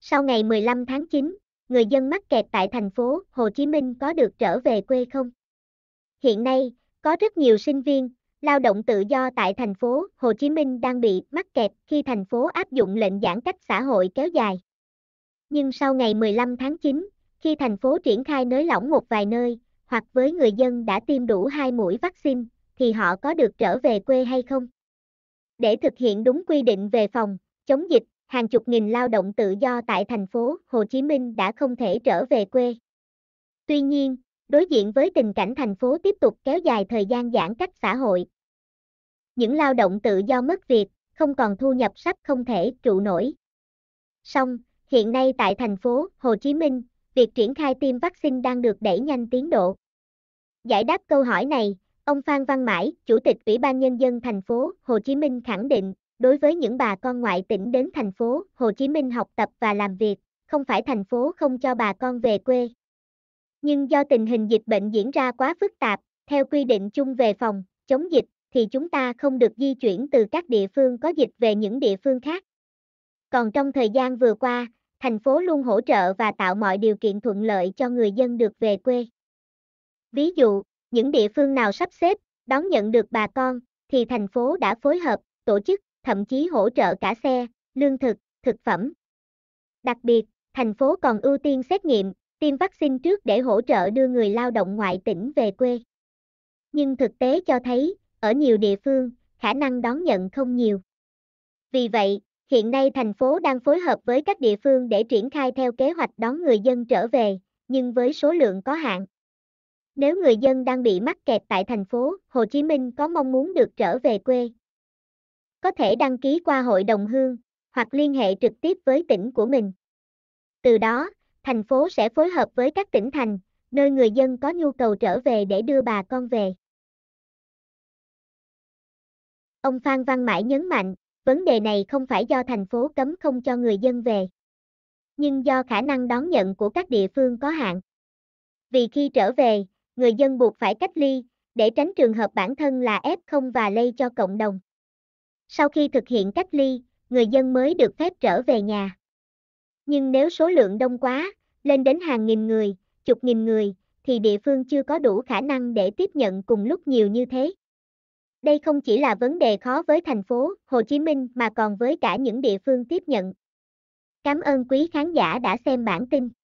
Sau ngày 15 tháng 9, người dân mắc kẹt tại thành phố Hồ Chí Minh có được trở về quê không? Hiện nay, có rất nhiều sinh viên, lao động tự do tại thành phố Hồ Chí Minh đang bị mắc kẹt khi thành phố áp dụng lệnh giãn cách xã hội kéo dài. Nhưng sau ngày 15 tháng 9, khi thành phố triển khai nới lỏng một vài nơi, hoặc với người dân đã tiêm đủ 2 mũi vaccine, thì họ có được trở về quê hay không? Để thực hiện đúng quy định về phòng, chống dịch, hàng chục nghìn lao động tự do tại thành phố Hồ Chí Minh đã không thể trở về quê. Tuy nhiên, đối diện với tình cảnh thành phố tiếp tục kéo dài thời gian giãn cách xã hội, những lao động tự do mất việc, không còn thu nhập sắp không thể trụ nổi. Song, hiện nay tại thành phố Hồ Chí Minh, việc triển khai tiêm vaccine đang được đẩy nhanh tiến độ. Giải đáp câu hỏi này, ông Phan Văn Mãi, Chủ tịch Ủy ban Nhân dân thành phố Hồ Chí Minh khẳng định, đối với những bà con ngoại tỉnh đến thành phố Hồ Chí Minh học tập và làm việc, không phải thành phố không cho bà con về quê. Nhưng do tình hình dịch bệnh diễn ra quá phức tạp, theo quy định chung về phòng, chống dịch, thì chúng ta không được di chuyển từ các địa phương có dịch về những địa phương khác. Còn trong thời gian vừa qua, thành phố luôn hỗ trợ và tạo mọi điều kiện thuận lợi cho người dân được về quê. Ví dụ, những địa phương nào sắp xếp, đón nhận được bà con, thì thành phố đã phối hợp, tổ chức, thậm chí hỗ trợ cả xe, lương thực, thực phẩm. Đặc biệt, thành phố còn ưu tiên xét nghiệm, tiêm vaccine trước để hỗ trợ đưa người lao động ngoại tỉnh về quê. Nhưng thực tế cho thấy, ở nhiều địa phương, khả năng đón nhận không nhiều. Vì vậy, hiện nay thành phố đang phối hợp với các địa phương để triển khai theo kế hoạch đón người dân trở về, nhưng với số lượng có hạn. Nếu người dân đang bị mắc kẹt tại thành phố Hồ Chí Minh có mong muốn được trở về quê, có thể đăng ký qua hội đồng hương, hoặc liên hệ trực tiếp với tỉnh của mình. Từ đó, thành phố sẽ phối hợp với các tỉnh thành, nơi người dân có nhu cầu trở về để đưa bà con về. Ông Phan Văn Mãi nhấn mạnh, vấn đề này không phải do thành phố cấm không cho người dân về, nhưng do khả năng đón nhận của các địa phương có hạn. Vì khi trở về, người dân buộc phải cách ly, để tránh trường hợp bản thân là F0 và lây cho cộng đồng. Sau khi thực hiện cách ly, người dân mới được phép trở về nhà. Nhưng nếu số lượng đông quá, lên đến hàng nghìn người, chục nghìn người, thì địa phương chưa có đủ khả năng để tiếp nhận cùng lúc nhiều như thế. Đây không chỉ là vấn đề khó với thành phố Hồ Chí Minh mà còn với cả những địa phương tiếp nhận. Cảm ơn quý khán giả đã xem bản tin.